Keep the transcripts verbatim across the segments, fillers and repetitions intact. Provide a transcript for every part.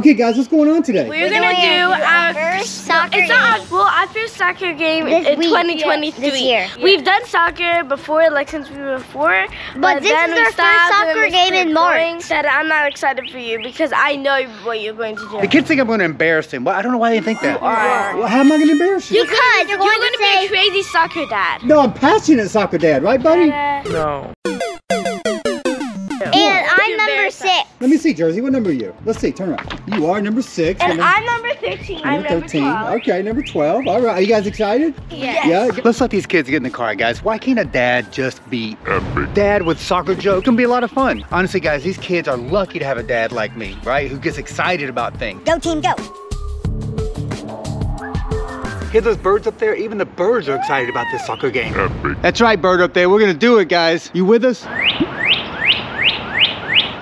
Okay, guys, what's going on today? We're, We're gonna do our, our first soccer. It's not our, well, our first soccer game this in week, twenty twenty-three. Yes, this year. Yeah. We've done soccer before, like since we were before. But, but this then is our first soccer game in March. Said I'm not excited for you because I know what you're going to do. The kids think I'm going to embarrass them. Well, I don't know why they think that. You are. Well, how am I going to embarrass you? Because, because you're going, you're going to, to be a crazy soccer dad. No, I'm passionate soccer dad, right, buddy? Uh, no. Six. Let me see, Jersey. What number are you? Let's see. Turn around. You are number six. And number... I'm number thirteen. I'm number thirteen. twelve. Okay, number twelve. All right. Are you guys excited? Yes. Yeah. Let's let these kids get in the car, guys. Why can't a dad just be epic? Dad with soccer jokes can be a lot of fun. Honestly, guys, these kids are lucky to have a dad like me, right? Who gets excited about things. Go team, go. Hear those birds up there? Even the birds are excited about this soccer game. Epic. That's right, bird up there. We're gonna do it, guys. You with us?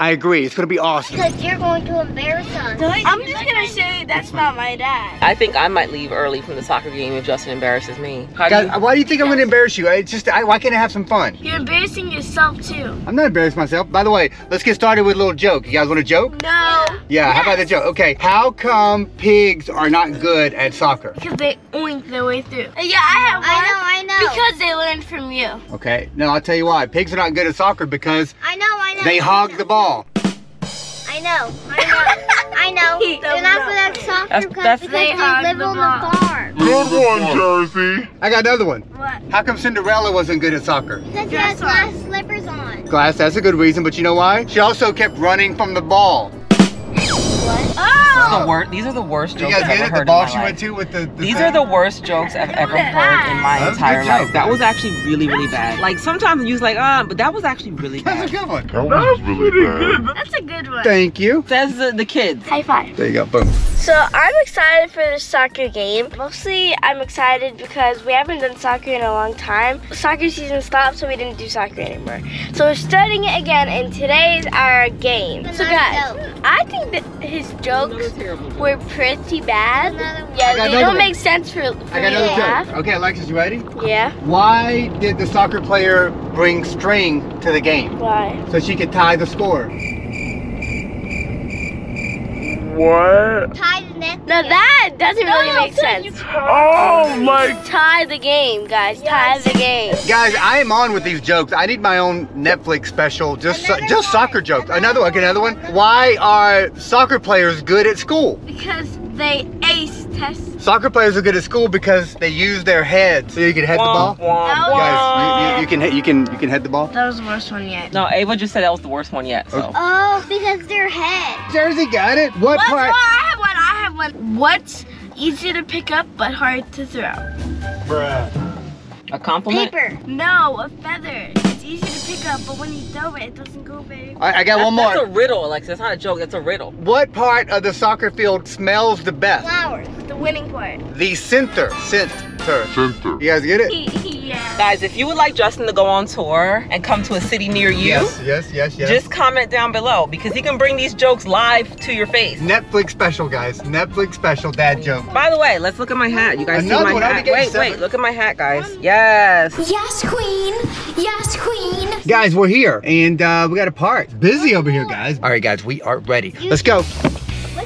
I agree, it's gonna be awesome. Because you're going to embarrass us. I'm just gonna say that's not my dad. I think I might leave early from the soccer game if Justin embarrasses me. How do Guys, you, why do you think I'm gonna embarrass you? I just, I, why can't I have some fun? You're embarrassing yourself too. I'm not embarrassing myself. By the way, let's get started with a little joke. You guys want a joke? No. Yeah, yes. How about the joke? Okay, how come pigs are not good at soccer? Because they oink their way through. Yeah, I have one. I know, I know. Because they learned from you. Okay, no, I'll tell you why. Pigs are not good at soccer because I know, I know. They hog the ball. I know, I know, I know. They're not good at soccer that's, because, that's because they, they live the on block. the farm. Good one, Jersey. I got another one. What? How come Cinderella wasn't good at soccer? Because she has glass slippers on. Glass, that's a good reason, but you know why? She also kept running from the ball. What? Oh! The worst, these are the worst jokes I've ever heard the ball in my she life. Went to with the, the these thing? Are the worst jokes I've ever heard in my entire life. Joke. That was actually really, really bad. Like sometimes you was like, ah, uh, but that was actually really bad. That's a good one. That was really good. That's a good one. Thank you. That's the, the kids. High five. There you go. Boom. So I'm excited for the soccer game. Mostly I'm excited because we haven't done soccer in a long time. Soccer season stopped, so we didn't do soccer anymore. So we're starting it again, and today's our game. So guys, I think that his jokes were pretty bad. Yeah, they don't make sense for, for I got another joke. Okay, Alexis, you ready? Yeah. Why did the soccer player bring string to the game? Why? So she could tie the score. What? Tie the net. Now that doesn't no, really make sense. Oh my. Tie the game, guys. Yes. Tie the game. Guys, I am on with these jokes. I need my own Netflix special. Just so, just one. soccer jokes. Another, another one. Another one. Why are soccer players good at school? Because they ace tests. Soccer players are good at school because they use their head. So you can head wah, the ball. Wah, wah. Guys, you, you, you can you can you can head the ball. That was the worst one yet. No, Ava just said that was the worst one yet. So. Oh, because their head. Jersey got it. What What's part? Wrong? I have one. I have one. What's easy to pick up but hard to throw? Bruh. A compliment? Paper. No, a feather. It's easy to pick up, but when you throw it, it doesn't go very far. All right, I got that's, one more. That's a riddle, Alexis. That's not a joke. That's a riddle. What part of the soccer field smells the best? Flowers. The winning part. The center. Center. Center. You guys get it? Yeah. Guys, if you would like Justin to go on tour and come to a city near you, yes, yes, yes, yes. Just comment down below because he can bring these jokes live to your face. Netflix special, guys. Netflix special dad joke. By the way, let's look at my hat. You guys Another see my one, hat? Wait, seven. wait, look at my hat, guys. Yes. Yes, queen. Yes, queen. Guys, we're here and uh, we got a part. Busy over here, guys. All right, guys, we are ready. Let's go.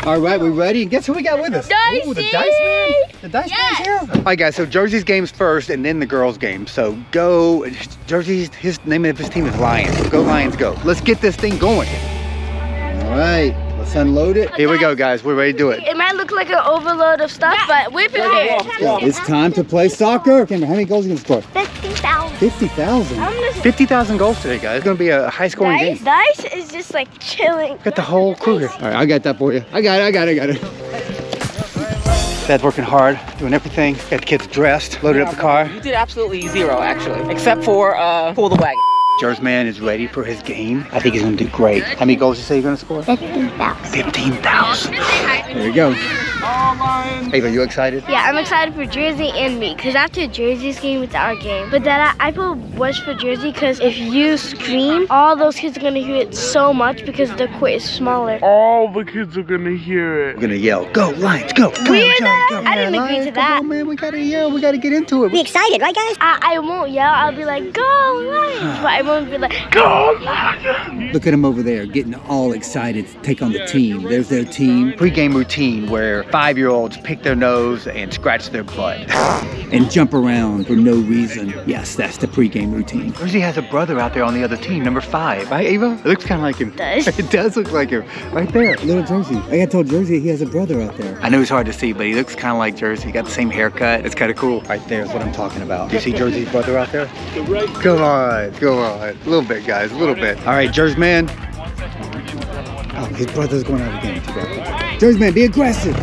All right, we're ready. Guess who we got with us? Dicey! Ooh, the Dice Man. The Dice yes. Man's here. All right, guys, so Jersey's game's first and then the girls' game. So go, Jersey's, his name of his team is Lions. Go Lions, go. Let's get this thing going. All right, let's unload it. Here we go, guys. We're ready to do it. It might look like an overload of stuff, but we're prepared. It's time to play soccer. Cameron, how many goals are you going to score? fifty thousand. fifty thousand? fifty thousand goals today, guys. It's going to be a high-scoring game. Dice is just, like, chilling. Got the whole crew here. All right, I got that for you. I got it, I got it, I got it. Dad's working hard, doing everything. Got the kids dressed, loaded yeah, up the car. You did absolutely zero, actually. Except for uh, pull the wagon. Jersey man is ready for his game. I think he's going to do great. How many goals you say you're going to score? fifteen thousand. fifteen thousand. There you go. Ava, are you excited? Yeah, I'm excited for Jersey and me, because after Jersey's game, it's our game. But then I, I put wish for Jersey, because if you scream, all those kids are going to hear it so much because the court is smaller. All the kids are going to hear it. We're going to yell, go Lions, go, go, We're go, go, go. I didn't agree Lions, to that. Come on, man, we got to yell, we got to get into it. We excited, right, guys? I, I won't yell, I'll be like, go Lions, but I won't be like, go Lions. Look at them over there, getting all excited to take on the team. There's their team. Pre-game routine where five-year-olds pick their nose and scratch their butt. And jump around for no reason. Yes, that's the pre-game routine. Jersey has a brother out there on the other team, number five. Right, Ava? It looks kind of like him. It does. It does look like him. Right there. Little Jersey. Like I told Jersey, he has a brother out there. I know it's hard to see, but he looks kind of like Jersey. He got the same haircut. It's kind of cool. Right there is what I'm talking about. Do you see Jersey's brother out there? Come on. Come on. A little bit, guys. A little bit. All right, Jersey man. Oh, his brother's going out of the game today. Jersey man, be aggressive.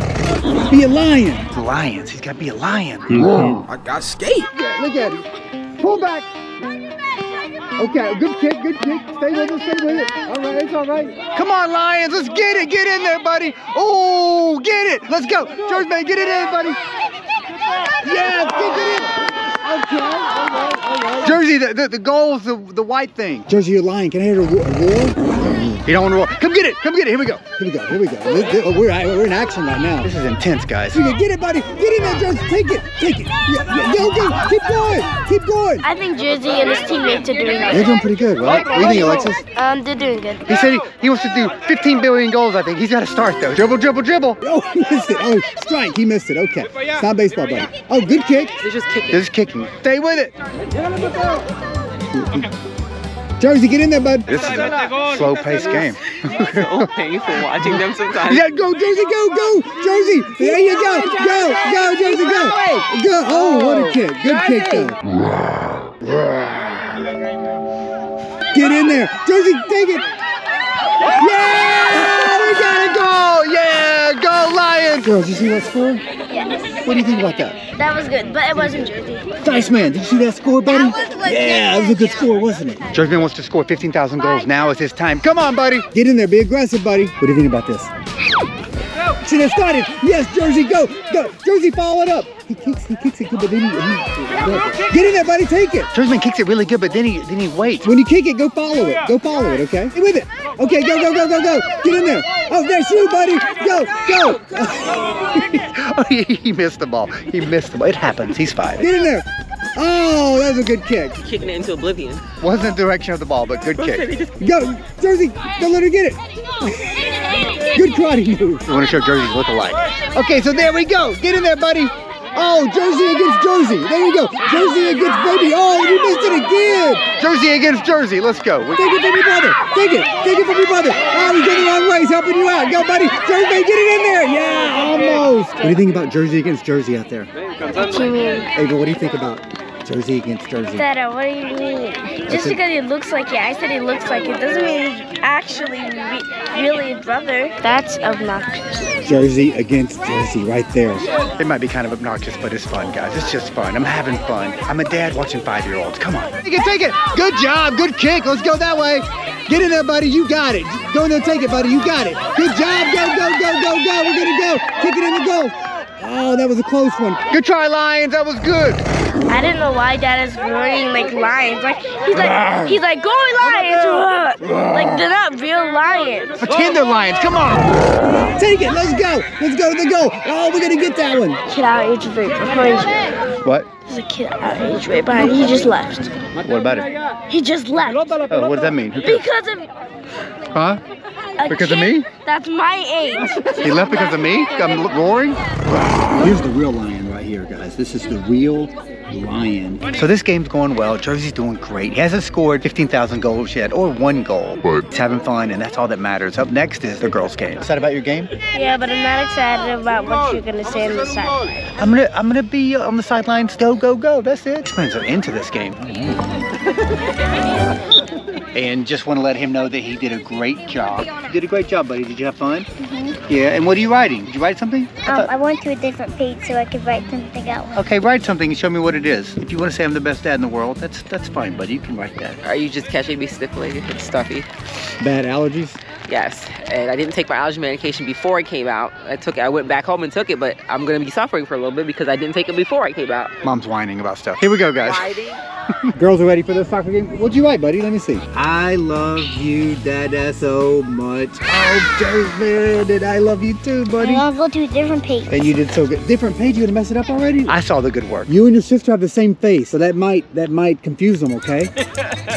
Be a lion. Lions. He's got to be a lion. Whoa. I got skate. Yeah, look at him. Pull back. Okay, good kick, good kick. Stay with it, stay with it. All right, it's all right. Come on, Lions. Let's get it. Get in there, buddy. Oh, get it. Let's go. Jersey man, get it in, buddy. Yeah, get it in. Okay, all right, all right. Jersey, the, the, the goal is the, the white thing. Jersey, you're a lion. Can I hear a roar? You don't want to roll. Come get it. Come get it. Here we go. Here we go. Here we go. We're, we're in action right now. This is intense, guys. You can get it, buddy. Get in there, Jersey. Take it. Take it. Yeah, yeah, yeah, keep going. Keep going. I think Jersey and his teammates are doing good. They're doing pretty good, right? What do you think, Alexis? Um, they're doing good. He said he, he wants to do fifteen billion goals, I think. He's got to start, though. Dribble, dribble, dribble. Oh, he missed it. Oh, strike. He missed it. Okay. It's not baseball, buddy. Oh, good kick. They're just kicking. They're just kicking. Stay with it. Okay. Jersey, get in there, bud. This is a slow-paced game. It's so painful watching them sometimes. Yeah, go, Jersey, go, go, Jersey. There you go, go, go, Jersey, go. Go. Oh, what a kick. Good kick, though. Get in there. Jersey, take it. Yeah, we got a goal. Yeah, go, Lions. Girls, you see that score? Yes. What do you think about that? That was good, but it wasn't Jersey. Dice man, did you see that score, buddy? That was yeah, it was a good score, wasn't it? Jersey man wants to score fifteen thousand goals. Now is his time. Come on, buddy. Get in there. Be aggressive, buddy. What do you think about this? Should have started. Yes, Jersey, go. Go. Jersey, follow it up. He kicks, he kicks it good, but then he, he get in there, buddy. Take it. Jersey man kicks it really good, but then he then he waits. When you kick it, go follow it. Go follow it, okay? Stay with it. Okay, go, go, go, go, go. Get in there. Oh, there's you, buddy. Go, go. Oh, he, he missed the ball. He missed the ball. It happens. He's fine. Get in there. Oh, that was a good kick. Kicking it into oblivion. Wasn't the direction of the ball, but good kick. Go, Jersey. Don't let her get it. Good karate move. I want to show Jersey's look-alike. Okay, so there we go. Get in there, buddy. Oh, Jersey against Jersey. There you go. Jersey against baby. Oh, you missed it again. Jersey against Jersey. Let's go. Take it from your brother. Take it. Take it from your brother. Oh, he's going the wrong way. He's helping you out. Go, buddy. Jersey, get it in there. Yeah, almost. What do you think about Jersey against Jersey out there? What do you mean? Ava, what do you think about Jersey against Jersey? Better, what do you mean? Just because it looks like it, I said it looks like it, doesn't mean he's actually really a brother. That's obnoxious. Jersey against Jersey, right there. It might be kind of obnoxious, but it's fun, guys. It's just fun. I'm having fun. I'm a dad watching five-year-olds. Come on. You can take it. Good job. Good kick. Let's go that way. Get in there, buddy. You got it. Go in there, take it, buddy. You got it. Good job. Go, go, go, go, go. We're going to go. Kick it in the goal. Oh, that was a close one. Good try, Lions. That was good. I didn't know why Dad is roaring like lions. Like he's like he's like go Lions. Like they're not real lions. Pretend they're lions. Come on. Take it. Let's go. Let's go to the goal. Oh, we're gonna get that one. Kid our age rate. What? There's a kid our age rate behind. He just left. What about it? He just left. Oh, what does that mean? Because of. Huh? A because of me? That's my age. He left because of me? I'm roaring? Here's the real lion right here, guys. This is the real lion. So this game's going well. Jersey's doing great. He hasn't scored fifteen thousand goals yet, or one goal. Right. He's having fun, and that's all that matters. Up next is the girls' game. Excited about your game? Yeah, but I'm not excited about what you're gonna say on the sideline. I'm gonna, I'm gonna be on the sidelines. Go, go, go. That's it. These fans are into this game. And just want to let him know that he did a great job. You did a great job, buddy. Did you have fun? Mm-hmm. Yeah, and what are you writing? Did you write something? Um, I, I went to a different page so I could write something out. Okay, write something and show me what it is. If you want to say I'm the best dad in the world, that's that's fine, buddy. You can write that. Are you just catching me sniffling? It's stuffy. Bad allergies? Yes, and I didn't take my allergy medication before I came out. I took it, I went back home and took it, but I'm gonna be suffering for a little bit because I didn't take it before I came out. Mom's whining about stuff. Here we go, guys. Whining? Girls are ready for the soccer game. What'd you write, buddy? Let me see. I love you, Dada, so much. Oh, David, and I love you too, buddy. I want to go to a different page. And you did so good. Different page? You gonna mess it up already? I saw the good work. You and your sister have the same face, so that might that might confuse them, okay?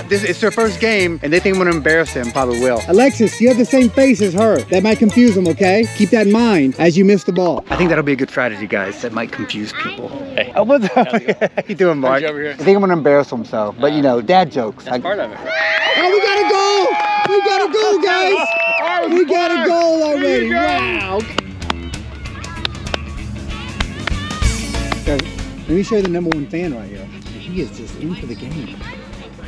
This, it's their first game, and they think I'm gonna embarrass them, probably will. Alexis, you have the same face as her. That might confuse them, okay? Keep that in mind as you miss the ball. I think that'll be a good strategy, guys. That might confuse people. Hey. Oh, what's up? How you doing, Mark? You over here? I think I'm gonna embarrass them, so. But, uh, you know, dad jokes. That's I... part of it. Oh, we got a goal! We got a goal, guys! Oh, we got a goal already. Go. Wow. Okay. Let me show you the number one fan right here. He is just into the game.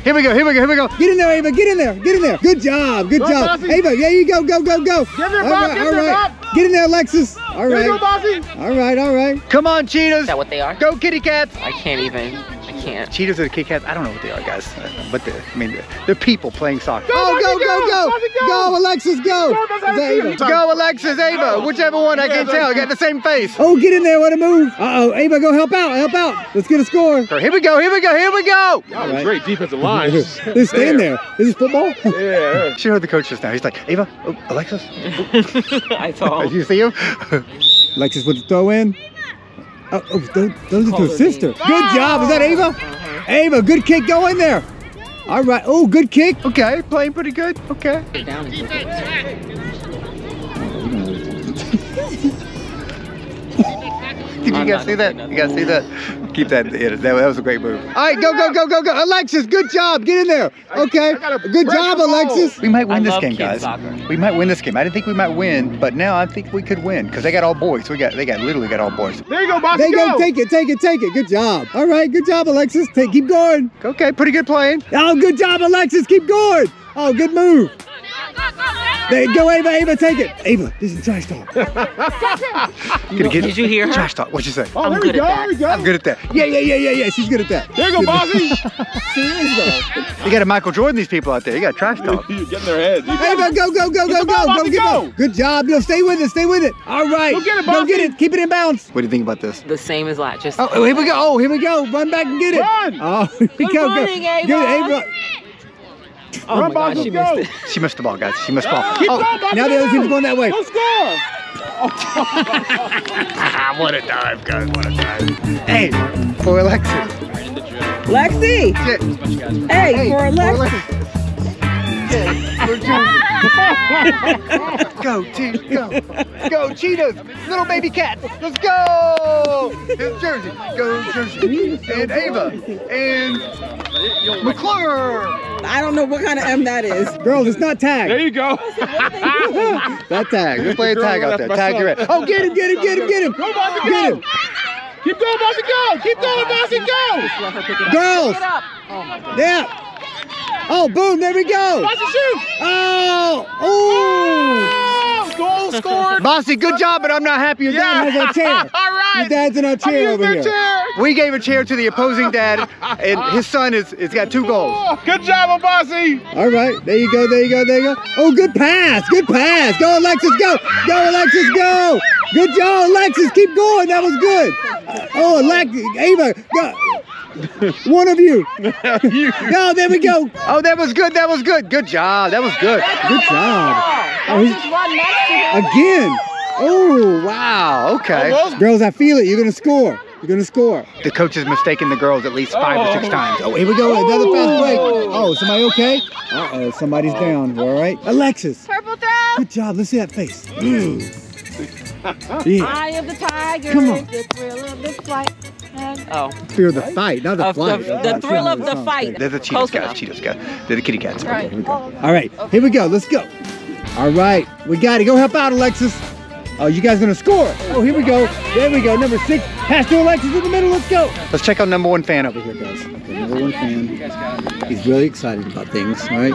Here we go, here we go, here we go. Get in there, Ava, get in there, get in there. Good job, good go job. Bossy. Ava, yeah, you go, go, go, go. Give her, Bob, give her, Bob. Get in there, Alexis. All right. Go, Bossy. All right, all right. Come on, Cheetahs. Is that what they are? Go, kitty cats. I can't even, I can't. Cheetahs or kitty cats, I don't know what they are, guys. But they're, I mean, they're, they're people playing soccer. Go, oh, go, go, go. Go. Go, Alexis, go. Go, go Alexis, Ava, whichever one, I can tell. You got the same face. Oh, get in there, what a move. Uh-oh, Ava, go help out, help out. Let's get a score. Here we go, here we go, here we go. All right. Great defensive line. They're staying there. Is this football? Yeah. She heard the coach just now. He's like, Ava, oh, Alexis. I saw him. You see him? Alexis with the throw in. Oh, oh those are her sister. Wow. Good job. Is that Ava? Uh-huh. Ava, good kick. Go in there. All right. Oh, good kick. Okay. Playing pretty good. Okay. Down. Did you guys see that? You guys see that? Keep that in the edit. That was a great move. All right, go, go, go, go, go. Alexis, good job. Get in there. Okay. Good job, Alexis. We might win this game, guys. We might win this game. I didn't think we might win, but now I think we could win because they got all boys. We got they got literally got all boys. There you go, Bob. There you go. Take it, take it, take it. Good job. All right, good job, Alexis. Take, keep going. Okay, pretty good playing. Oh, good job, Alexis. Keep going. Oh, good move. There you go, Ava, Ava, take it. Ava, this is trash talk. You know, did you hear her? Trash talk, what'd you say? Oh, I'm good go, at that. I'm good at that. Yeah, yeah, yeah, yeah, yeah, she's good at that. There you go, Bobby. You got a Michael Jordan, these people out there. You got trash talk. You're getting their heads. Ava, go, go, go, go, go, go, go, go. Good job, no, stay with it, stay with it. All right, go get it, Bobby. Go get it, keep it in bounds. What do you think about this? The same as last, just. Oh, here we go, oh, here we go. Run back and get it. Run. Oh, here we go, go. Good morning, Ava. Oh Run, my gosh, she missed it. She missed the ball, guys. She missed the ball. Keep oh, going, Bobby, now the other team's going that way. Let's go. What a dive, guys. What a dive. Hey, for Alexis. Right in the drill. Lexi. Yeah. Hey, hey, for Alexis. Go, Cheetahs, go. Go, Cheetahs, little baby cats. Let's go. It's Jersey. Go, Jersey. And Ava. And McClure. I don't know what kind of M that is. Girls, it's not tag. There you go. That tag. Let's play a tag out there. Tag your head. Oh, get him, get him, get him, get him. Go, Bossy, go. Keep going, Bossy, go. Keep going, Bossy, go. Girls. Yeah. Oh, boom, there we go. Bossy, shoot. Oh, oh. Goal scored. Bossy, good job, but I'm not happy. Your yeah. dad has a chair. All right. Your dad's in our chair over here. Chair. We gave a chair to the opposing dad, and his son is, it's got two goals. Good job on Bossy. All right, there you go, there you go, there you go. Oh, good pass, good pass. Go, Alexis, go. Go, Alexis, go. Good job, Alexis, keep going. That was good. Oh, Alexis, Ava, go. One of you. you. No, there we go. Oh, that was good. That was good. Good job. That was good. Good job. Oh, again. Oh, wow. Okay. Girls, I feel it. You're going to score. You're going to score. The coach has mistaken the girls at least five oh. or six times. Oh, here we go. Another fast break. Oh, somebody okay? Uh-oh, somebody's down. All right. Alexis. Purple throw. Good job. Let's see that face. Mm. Yeah. Eye of the tiger. Come on. The thrill of the flight. Oh. Fear the fight, not the flight. The, the thrill of the fight. They're the Cheetahs, guys. Cheetahs, guys. They're the kitty cats. Right. Okay, here we go. All right, here we go. Let's go. All right, we got it. Go help out, Alexis. Oh, you guys gonna score. Oh, here we go. There we go. Number six. Pass to Alexis in the middle. Let's go. Let's check out number one fan over here, guys. Okay, number one fan. He's really excited about things, right?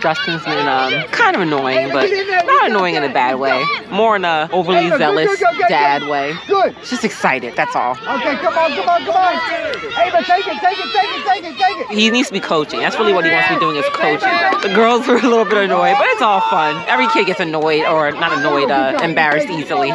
Justin's been um, kind of annoying, but not annoying in a bad way. More in a overly zealous dad way. Good. Just excited. That's all. Okay, come on, come on, come on. Ava, take it, take it, take it, take it, take it. He needs to be coaching. That's really what he wants to be doing is coaching. The girls are a little bit annoyed, but it's all fun. Every kid gets annoyed, or not annoyed, uh, embarrassed easily.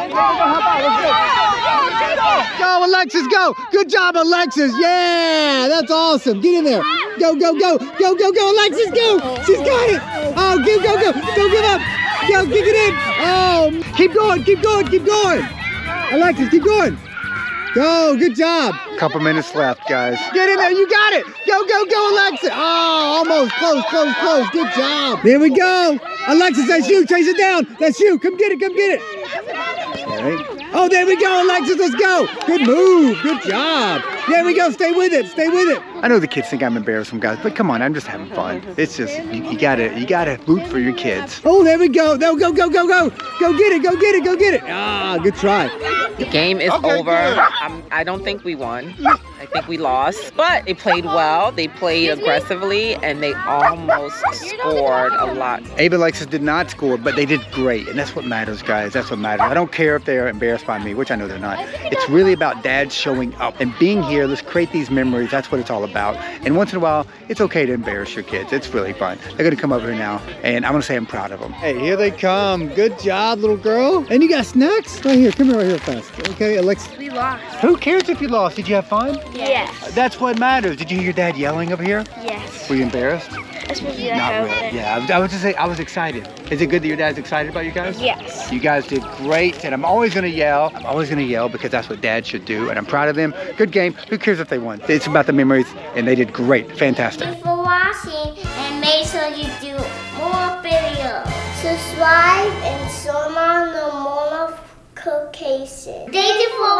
Go, Alexis, go! Good job, Alexis! Yeah! That's awesome! Get in there! Go, go, go! Go, go, go, Alexis, go! She's got it! Oh, go, go, go! Don't give up! Go, kick it in! Oh! Keep going, keep going, keep going! Alexis, keep going! Go, good job! Couple minutes left, guys. Get in there, you got it! Go, go, go, Alexis! Oh, almost, close, close, close, good job! There we go! Alexis, that's you, chase it down! That's you, come get it, come get it! All right. Oh, there we go, Alexis, let's go. Good move, good job. There we go, stay with it, stay with it. I know the kids think I'm embarrassed from guys, but come on, I'm just having fun. It's just, you, you gotta, you gotta root for your kids. Oh, there we go, no, go, go, go, go. Go get it, go get it, go get it. Ah, good try. The game is okay, over. I'm, I don't think we won. I think we lost, but they played well. They played aggressively, and they almost scored a lot. Ava and Alexis did not score, but they did great, and that's what matters, guys. That's what matters. I don't care if they're embarrassed by me, which I know they're not. It's really about dads showing up and being here. Let's create these memories. That's what it's all about. And once in a while, it's okay to embarrass your kids. It's really fun. They're gonna come over here now, and I'm gonna say I'm proud of them. Hey, here they come. Good job, little girl. And you got snacks? Right here, come here right here fast. Okay, Alexis. We lost. Who cares if you lost? Did you have fun? Yes. That's what matters. Did you hear your dad yelling over here? Yes. Were you embarrassed? Not really. Yeah, I was just saying, I was excited. Is it good that your dad's excited about you guys? Yes. You guys did great, and I'm always gonna yell. I'm always gonna yell because that's what dad should do, and I'm proud of them. Good game. Who cares if they won? It's about the memories, and they did great. Fantastic. Thanks for watching, and make sure you do more videos. Subscribe and turn on the notifications. Thank you for